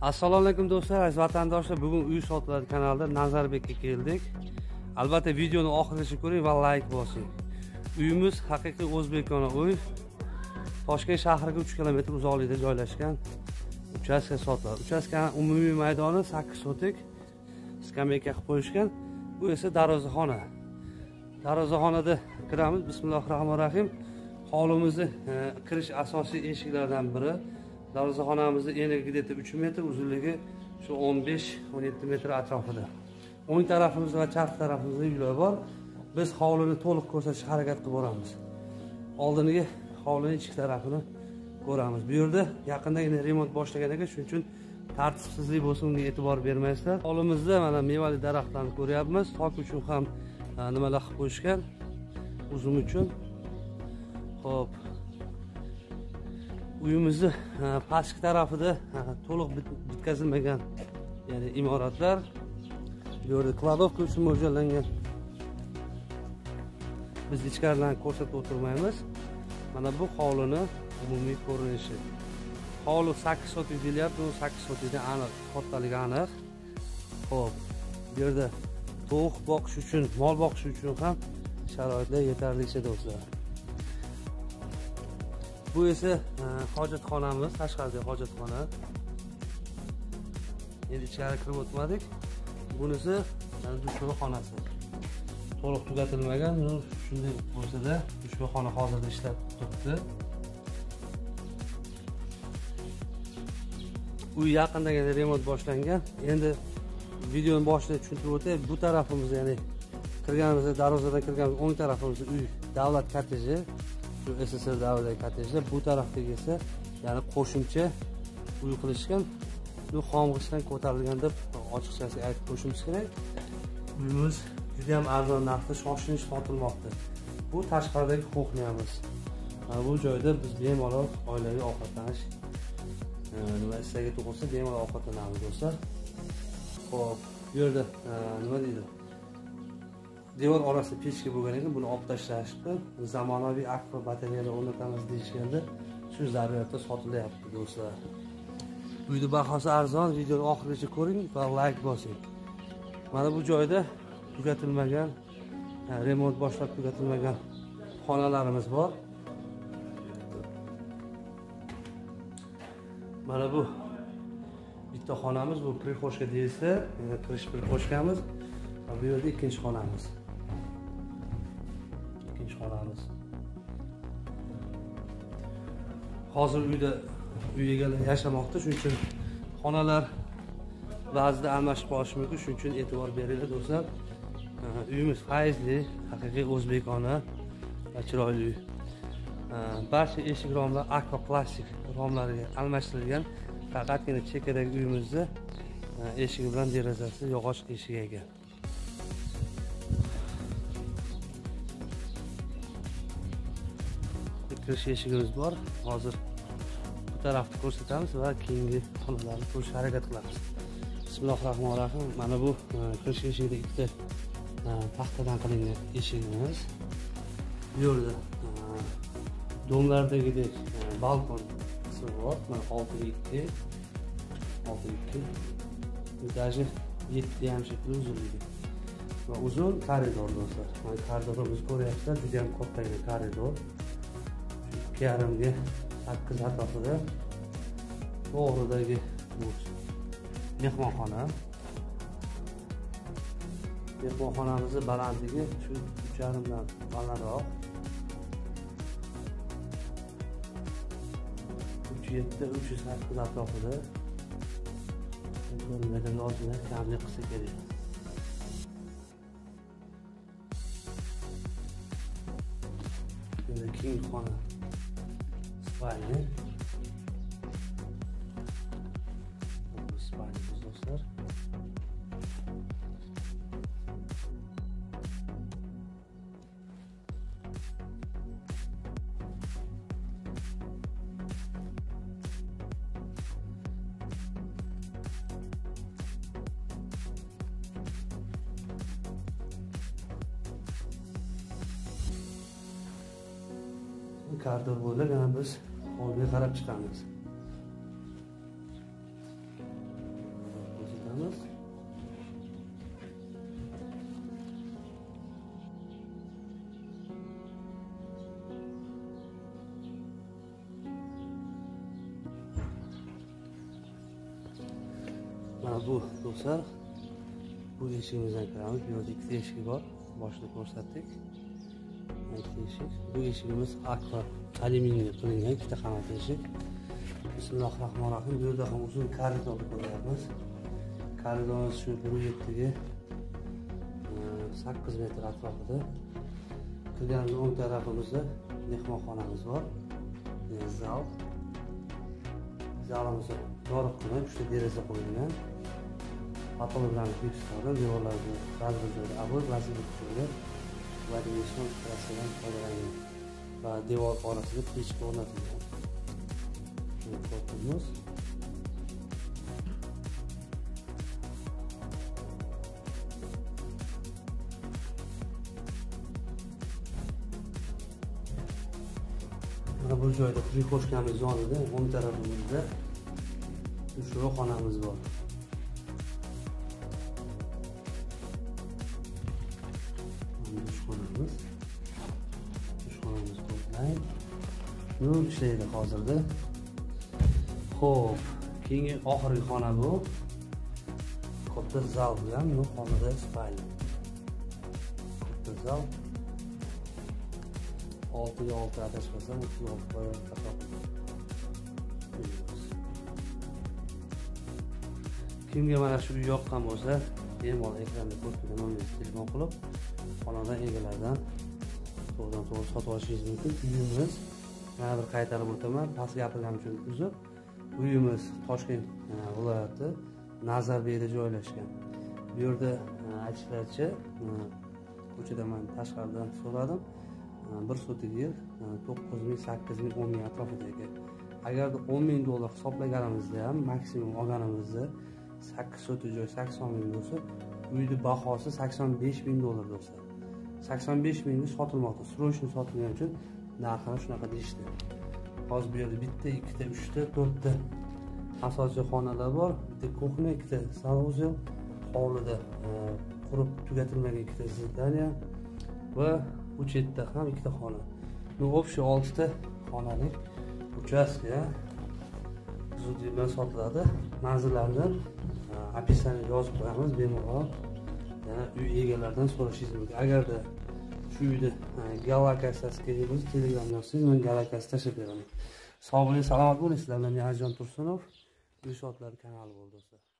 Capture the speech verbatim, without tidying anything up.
Assalomu alaykum do'stlar, aziz vatandoshlar. Bugun uy sotiladi kanalda Nazarbekka keldik. Albatta videoni oxirigacha ko'ring va like bosing. Uyimiz haqiqiy o'zbekona uy. Toshkent shahriga uch kilometr uzoqlikda joylashgan. Uchastka sotiladi. Uchastkaning umumiy maydoni sakkiz sotik. Skameyka qilib qo'yishgan. Bu esa darvozaxona. Darvozaxonada kiramiz. Bismillahirrohmanirrohim. Hovlimizni kirish asosiy eshiklaridan biri. Darvozaxonamizning enligi uch metr, uzunligi shu o'n besh o'n yetti metr atrofida. O'ng tarafimizda va chap tarafimizda uylar bor. Biz hovlini to'liq ko'rsatish harakat qilib boramiz. Oldingi hovlining ichki tarafini ko'ramiz. Bu yerda yaqindagina remont boshlagan ekan, shuning uchun tartibsizlik bo'lsa unga e'tibor bermaysizlar. Hovlimizda mana mevali daraxtlarni ko'ryapmiz. Tok uchun ham nimalar qilib qo'yishgan, uzum uchun. Xo'p, uyimizni pastki tarafida to'liq bitkazilmagan, ya'ni imoratlar. Bu yerda kladovka uchun mo'ljallangan. Biz ichkaridan ko'rsatib o'tirmaymiz. Mana bu hovlini umumiy ko'rinishi. Hovli sakkiz sotik deyapti, u sakkiz sotikdan aniq, kattaligi aniq. Xo'p, bu yerda tovuq boqish uchun, mol boqish uchun ham sharoitlar yetarlicha do'stlar. Bu esa hojatxonamiz, tashqaridagi hojatxona. Endi ichkari kirib o'tmadik. Bunisi dushxona xonasi. To'liq tugatilmagan, shunday bo'lsa-da dushxona xona hozirda ishlab turibdi. Uy yaqindagina remont boshlangan. Endi videoning boshida tushuntirib o'tay, bu tarafimiz, ya'ni kirganimizda darvozadan kirganimiz o'ng tarafimizda uy davlat korteji. S S R davridagi kottejlar, bu tarafdagi esa ya'ni qo'shimcha uy qilishgan. Bu xomg'ishdan ko'tarilgan deb ochiqchasi aytib qo'yishimiz kerak. Uyimiz juda ham arzon narxda shoshilinch sotilmoqda. Bu tashqaridagi qo'xniyamiz. Mana bu joyda biz bemalol oilaviy ovqatlanish nima istagiga to'g'risi bemalol ovqatlanamiz do'stlar. Xo'p, bu yerda nima deydi? Devor orasida pechka bo'lgan ekan, buni olib tashlashdi. Zamonaviy akfa batareyalar o'rnatamiz deyishganda shu zaryadda sotilyapti do'stlar. Uyning bahosi arzon, videoni oxirigacha ko'ring va like bosing. Mana bu joyda tugatilmagan, remont boshlab tugatilmagan xonalarimiz bor. Mana bu bitta xonamiz, bu prixoshka deyilsa, kirish prixoshkamiz. Bu yerda ikinci xonamiz. İkinci xonamiz. Hozir uyda uy egalari yashamoqda, shuning uchun xonalar ba'zida almashib qolishi mumkin, shuning uchun e'tibor beringlar do'stlar. Uyimiz faizli, haqiqiy o'zbekona va chiroyli. Barcha eshik romlar akfa plastik romlarga almashtirilgan. Faqatgina chekadagi uyimizda eshigi bilan derazasi yog'och eshikka ega. Kirish eshigimiz bor. Hozir bu tarafni ko'rsatamiz va keyingi xonalarni ko'rish harakat qilamiz. Bismillahirrohmanirrohim. Mana bu kirish eshigida ikkita taxtadan qilingan eshigimiz. Bu yerda domlardagidek balkon qismi bor. Mana olti ikki olti ikki. Etajli yetti yarim shekli uzunligi. Va uzun koridor do'stlar. Mana koridorimiz ko'ryapsizlar, juda ham kattagina koridor. Yarımga sakkiz atrofida to'g'ridagi mehmonxona. Mehmonxonamizning balandligi shu uch yarim dan balandroq. uch yetti uch sakkiz atrofida. Nimadan ozgina kamlik qilsa kerak. Endi keng xona. Spalni. Bu spalni do'stlar. Bu koridor bo'ylab yana biz hovliga qarab chiqamiz. Mana bu dostlar, bu yeşilimizden karanlık biraz ikki değişik var. Boshida ko'rsatdik. Bu yeşilimiz akva alyuminiyga qilingan ikkita qavat eshik. Bismillahirrahmanirrahim. Bu yerda ham uzun koridorni ko'ryapmiz. Koridorimiz shu bir nuqta yetti ga sakkiz metr atrofida. Kirganning o'ng tarafimizda mehmonxonamiz bor. Zal. Zalimizda yorug'gina uchta deraza qo'yilgan. Patologlarni tekshirib, devorlarni razvedada avval razvedada ko'rib, va dimension trassadan foydalangan va devor orasiga pechka o'rnatilgan. Ko'rsangiz, mana bu joyda prikoshkamiz yonida o'ng tarafimizda ushbu xonamiz bor. Nur ishlaydi hozirda. Xo'p, keyingi oxirgi xona bu. Katta zal bilan bu xonada stayl. Katta zal. olti olti adashmasa uch olti variant taqoq. Kimga mana shu yoqqan bo'lsa, bemalol ekranda ko'rib turgan telefon qilib, xonada egalaridan to'g'ridan-to'g'ri sotib olishingiz mumkin. Uyimiz mana bir qaytarib o'taman, pastga gapirganim uchun uzr. Uyimiz Toshkent viloyati Nazarbekda joylashgan. Bu yerda aytishlaricha, ko'chadan men tashqaridan so'radim. Bir sotik yer to'qqiz ming sakkiz ming o'n ming atrofida ekan. Agarda o'n ming dollar hisoblaganimizda ham maksimum olganimizda sakkiz sotik joy sakson ming bo'lsa, uyning bahosi sakson besh ming dollar bo'lsa. sakson besh mingga sotilmoqda. Srochni sotilgani uchun narxini shunaqa deyishdi. Hozir bu yerda bitta, ikkita, uchta, to'rtta asosiy xonalar bor. Bitta kuxna, ikkita salovzal, hovlida qurib tugatilmagan ikkita zidaniya va bu chetda ham ikkita xona. Bu obshiy oltita xonalik uchastka zudiyda sotiladi. Manzillarni opisani yozib qo'yamiz, bemalol yana uy egalaridan so'rashingiz mumkin. Agarda uyda galakasiyasi kelibmiz, telegramda yozsangiz men galakasi tashib beraman. Sog' bo'ling, salomat bo'ling. Sizlar bilan Aziz Tursunov Uy shotlari kanali bo'ldi.